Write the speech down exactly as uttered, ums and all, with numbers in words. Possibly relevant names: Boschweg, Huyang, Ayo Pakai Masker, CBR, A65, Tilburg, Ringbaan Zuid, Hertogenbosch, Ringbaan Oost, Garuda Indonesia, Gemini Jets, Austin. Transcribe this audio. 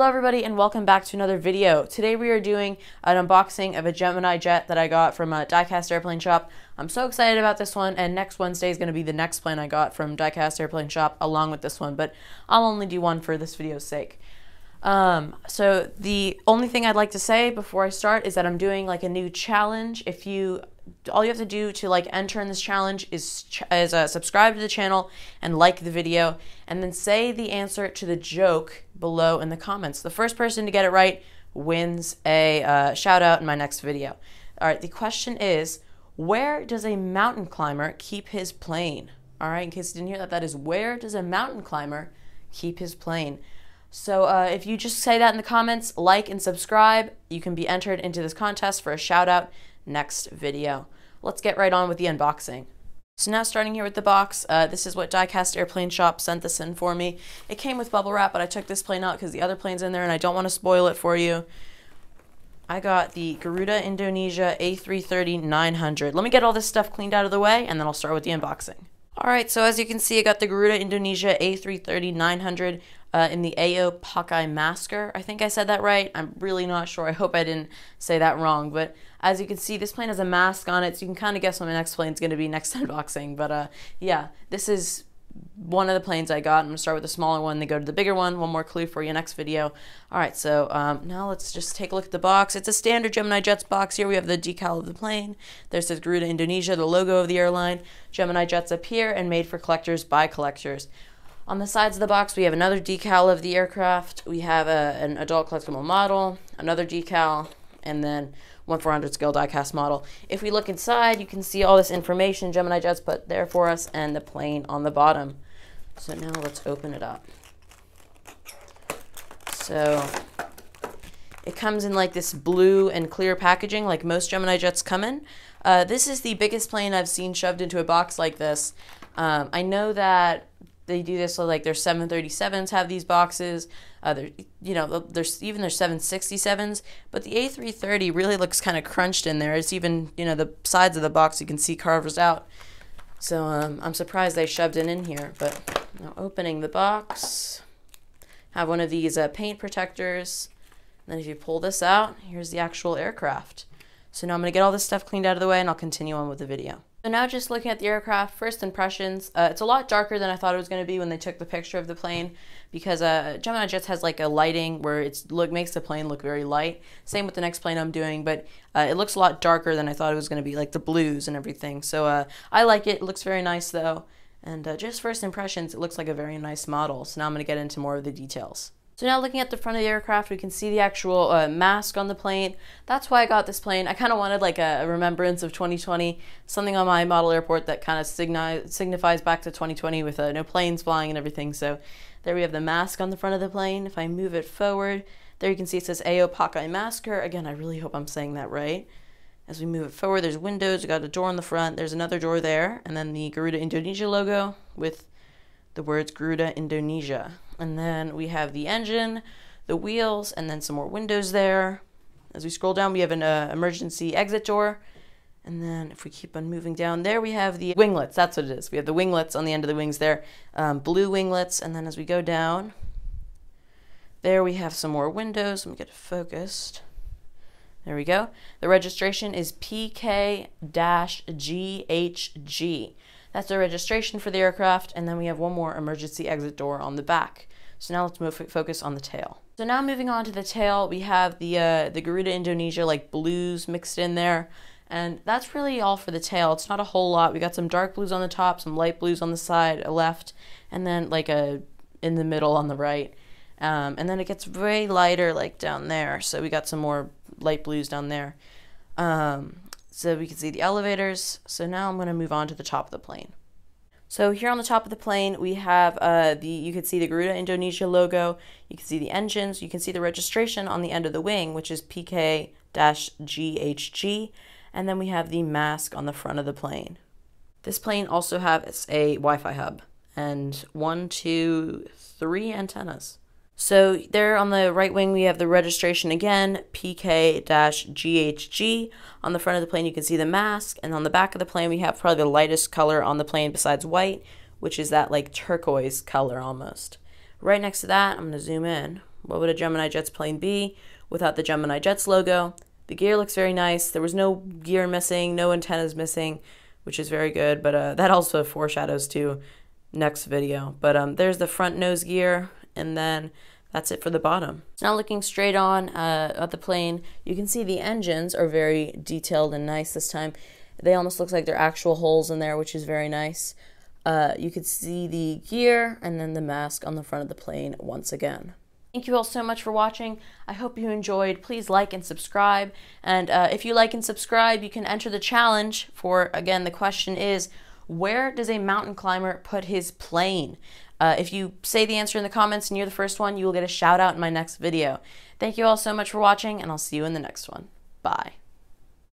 Hello everybody and welcome back to another video. Today we are doing an unboxing of a Gemini jet that I got from a Diecast Airplane Shop. I'm so excited about this one, and next Wednesday is going to be the next plane I got from Diecast Airplane Shop along with this one, but I'll only do one for this video's sake. Um, so the only thing I'd like to say before I start is that I'm doing like a new challenge. If you, all you have to do to like enter in this challenge is, ch is uh, subscribe to the channel and like the video, and then say the answer to the joke below in the comments. The first person to get it right wins a uh, shout out in my next video. All right, the question is, where does a mountain climber keep his plane? All right, in case you didn't hear that, that is, where does a mountain climber keep his plane? So uh, if you just say that in the comments, like and subscribe, you can be entered into this contest for a shout out next video. Let's get right on with the unboxing. So now starting here with the box, uh, this is what Diecast Airplane Shop sent this in for me. It came with bubble wrap, but I took this plane out because the other plane's in there and I don't want to spoil it for you. I got the Garuda Indonesia A three thirty nine hundred. Let me get all this stuff cleaned out of the way and then I'll start with the unboxing. Alright, so as you can see, I got the Garuda Indonesia A three thirty nine hundred uh, in the Ayo Pakai Masker. I think I said that right. I'm really not sure. I hope I didn't say that wrong. But as you can see, this plane has a mask on it, so you can kind of guess what my next plane's going to be next unboxing. But uh, yeah, this is one of the planes I got. I'm going to start with the smaller one, then go to the bigger one. One more clue for you next video. Alright, so um, now let's just take a look at the box. It's a standard Gemini Jets box. Here we have the decal of the plane. There says Garuda Indonesia, the logo of the airline. Gemini Jets up here, and made for collectors by collectors. On the sides of the box, we have another decal of the aircraft. We have a, an adult collectible model, another decal, and then one four hundred scale diecast model. If we look inside, you can see all this information Gemini Jets put there for us and the plane on the bottom. So now let's open it up. So it comes in like this blue and clear packaging like most Gemini Jets come in. Uh, this is the biggest plane I've seen shoved into a box like this. Um, I know that they do this, so like their seven thirty sevens have these boxes. Uh, there, you know, there's even their seven sixty sevens, but the A three thirty really looks kind of crunched in there. It's even, you know, the sides of the box you can see carvers out. So um, I'm surprised they shoved it in here. But now opening the box, have one of these uh, paint protectors. And then if you pull this out, here's the actual aircraft. So now I'm gonna get all this stuff cleaned out of the way and I'll continue on with the video. So now just looking at the aircraft, first impressions, uh, it's a lot darker than I thought it was going to be when they took the picture of the plane, because uh, Gemini Jets has like a lighting where it's look makes the plane look very light. Same with the next plane I'm doing, but uh, it looks a lot darker than I thought it was going to be, like the blues and everything. So uh, I like it. It looks very nice though. And uh, just first impressions, it looks like a very nice model. So now I'm going to get into more of the details. So now looking at the front of the aircraft, we can see the actual uh, mask on the plane. That's why I got this plane. I kind of wanted like a, a remembrance of twenty twenty, something on my model airport that kind of signi signifies back to twenty twenty with uh, no planes flying and everything. So there we have the mask on the front of the plane. If I move it forward, there you can see it says Ayo Pakai Masker. Again, I really hope I'm saying that right. As we move it forward, there's windows. We got a door on the front. There's another door there. And then the Garuda Indonesia logo with the words Garuda Indonesia. And then we have the engine, the wheels, and then some more windows there. As we scroll down, we have an uh, emergency exit door. And then if we keep on moving down there, we have the winglets. That's what it is. We have the winglets on the end of the wings there, um, blue winglets. And then as we go down, there we have some more windows. Let me get it focused. There we go. The registration is P K G H G. That's the registration for the aircraft. And then we have one more emergency exit door on the back. So now let's move focus on the tail. So now moving on to the tail, we have the uh, the Garuda Indonesia like blues mixed in there, and that's really all for the tail. It's not a whole lot. We got some dark blues on the top, some light blues on the side, a left, and then like a in the middle on the right, um, and then it gets way lighter like down there. So we got some more light blues down there. Um, so we can see the elevators. So now I'm going to move on to the top of the plane. So here on the top of the plane, we have uh, the, you can see the Garuda Indonesia logo, you can see the engines, you can see the registration on the end of the wing, which is P K G H G, and then we have the mask on the front of the plane. This plane also has a Wi-Fi hub and one, two, three antennas. So there on the right wing, we have the registration again, P K G H G. On the front of the plane, you can see the mask. And on the back of the plane, we have probably the lightest color on the plane besides white, which is that like turquoise color almost. Right next to that, I'm going to zoom in. What would a Gemini Jets plane be without the Gemini Jets logo? The gear looks very nice. There was no gear missing, no antennas missing, which is very good, but uh, that also foreshadows to next video. But um, there's the front nose gear, and then that's it for the bottom. Now looking straight on uh, at the plane, you can see the engines are very detailed and nice this time. They almost look like they're actual holes in there, which is very nice. Uh, you could see the gear and then the mask on the front of the plane once again. Thank you all so much for watching. I hope you enjoyed. Please like and subscribe. And uh, if you like and subscribe, you can enter the challenge for, again, the question is, where does a mountain climber put his plane? Uh, if you say the answer in the comments and you're the first one, you will get a shout out in my next video. Thank you all so much for watching, and I'll see you in the next one. Bye.